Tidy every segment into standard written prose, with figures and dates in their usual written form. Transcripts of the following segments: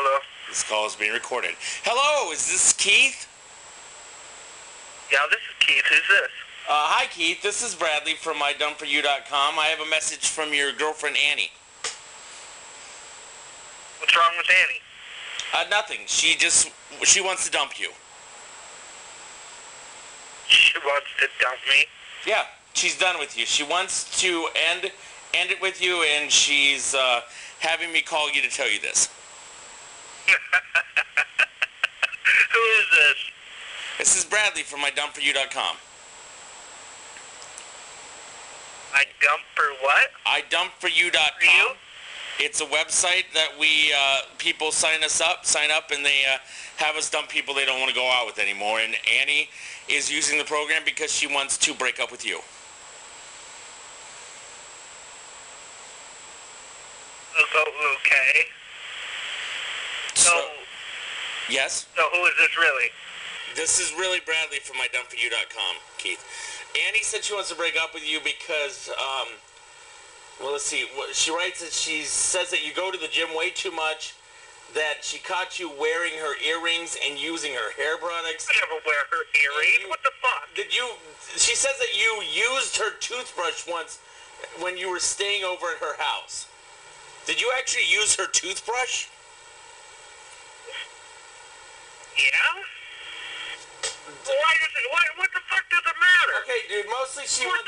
Hello. This call is being recorded. Hello, is this Keith? Yeah, this is Keith. Who's this? Hi, Keith. This is Bradley from iDumpForYou.com. I have a message from your girlfriend, Annie. What's wrong with Annie? Nothing. She wants to dump you. She wants to dump me? Yeah, she's done with you. She wants to end it with you, and she's having me call you to tell you this. Who is this? This is Bradley from iDumpForYou.com. I dump for what? iDumpForYou.com. It's a website that we people sign up, and they have us dump people they don't want to go out with anymore. And Annie is using the program because she wants to break up with you. Okay. So yes. So who is this really? This is really Bradley from mydumpforyou.com, Keith. Annie said she wants to break up with you because, well, let's see. She writes that she says that you go to the gym way too much, that she caught you wearing her earrings and using her hair products. I never wear her earrings. What the fuck? She says that you used her toothbrush once when you were staying over at her house. Did you actually use her toothbrush? Yeah. What the fuck does it matter? Okay, dude, mostly she wants...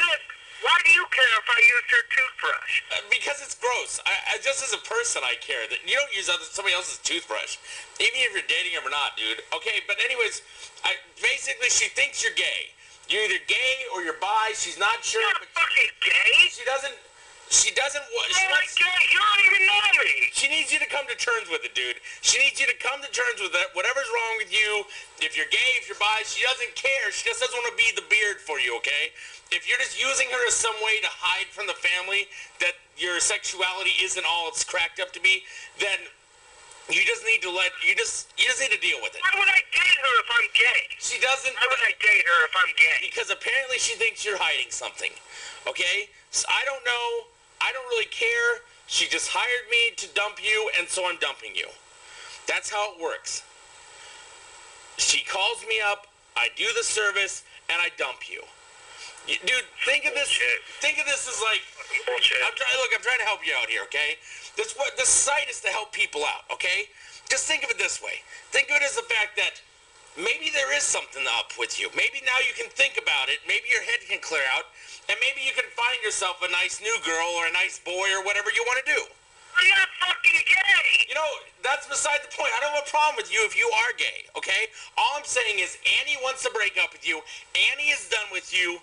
Why do you care if I used her toothbrush? Because it's gross. I just as a person, I care. That you don't use somebody else's toothbrush. Even if you're dating him or not, dude. Okay, but anyways, basically she thinks you're gay. You're either gay or you're bi. She's not sure. You're not fucking gay? She doesn't... She don't even know me! She needs you to come to terms with it, dude. She needs you to come to terms with it. Whatever's wrong with you, if you're gay, if you're bi, she doesn't care. She just doesn't want to be the beard for you, okay? If you're just using her as some way to hide from the family that your sexuality isn't all it's cracked up to be, then you just need to you just need to deal with it. Why would I date her if I'm gay? Why would I date her if I'm gay? Because apparently she thinks you're hiding something, okay? So I don't know. I don't really care. She just hired me to dump you, and so I'm dumping you. That's how it works. She calls me up, I do the service, and I dump you. Dude, think of this. Think of this as like, I'm trying to help you out here, okay? This site is to help people out, okay? Just think of it this way. Think of it as the fact that maybe there is something up with you. Maybe now you can think about it. Maybe your head can clear out. And maybe you can find yourself a nice new girl or a nice boy or whatever you want to do. I'm not fucking gay! You know, that's beside the point. I don't have a problem with you if you are gay, okay? All I'm saying is Annie wants to break up with you. Annie is done with you.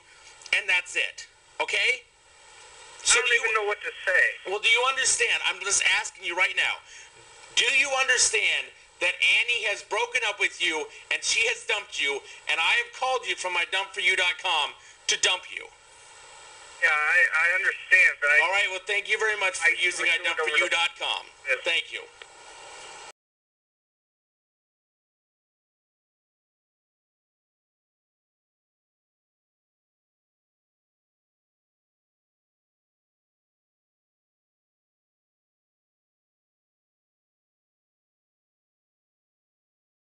And that's it. Okay? So I don't even know what to say. Well, do you understand? I'm just asking you right now. Do you understand that Annie has broken up with you, and she has dumped you, and I have called you from iDumpForYou.com to dump you? Yeah, I understand, but all right, well, thank you very much for using iDumpForYou.com. Thank you.